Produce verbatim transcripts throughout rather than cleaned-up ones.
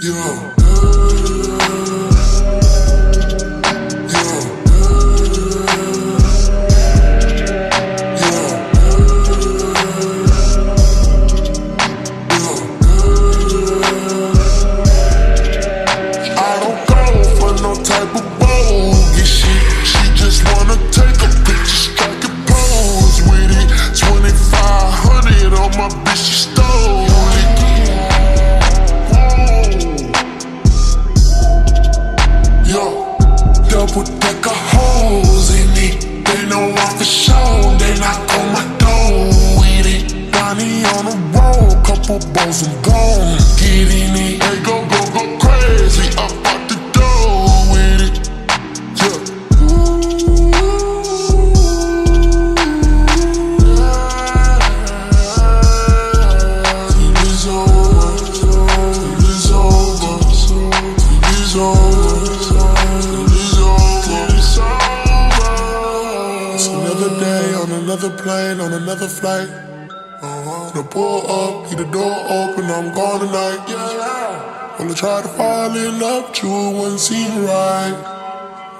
Yo. Double-decker holes in it. They know I'm for sure. They knock on my door with it. Bonnie on the road, couple balls and gone. Get in it. They go, go, go crazy. Up out the door with it. Yeah. Ooh. It is over. It is over. It is over. On another plane, on another flight. Uh-huh. Gonna pull up, get the door open, I'm gone tonight. Yeah, yeah. Well, I tried to fall in love, too, wouldn't seem right.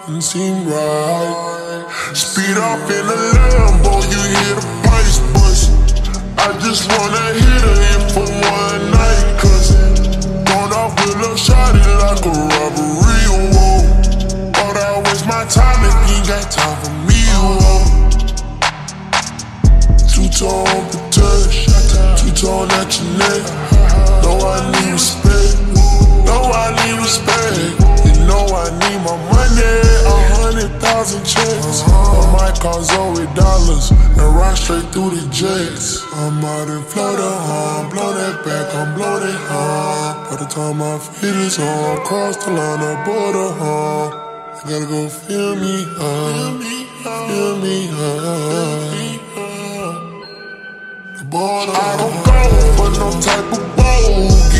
Wouldn't seem right. Speed up in a Lambo, you hear the price bust. I just wanna hit her in for one night, cause gone off with love, shot it like a robbery. Whoa. Thought I waste my time if you ain't got time for me. Whoa. Too torn for touch, too torn at your neck. No, I need respect. No, I need respect. You know I need my money. A hundred thousand checks. On my car, Zoe dollars, and ride straight through the jets. I'm out in Florida, huh? Blow that back, I'm bloated, huh? By the time I feel this on, cross the line, I border, huh? You gotta go feel me, huh? Feel me, huh? But I don't go for no type of bogus.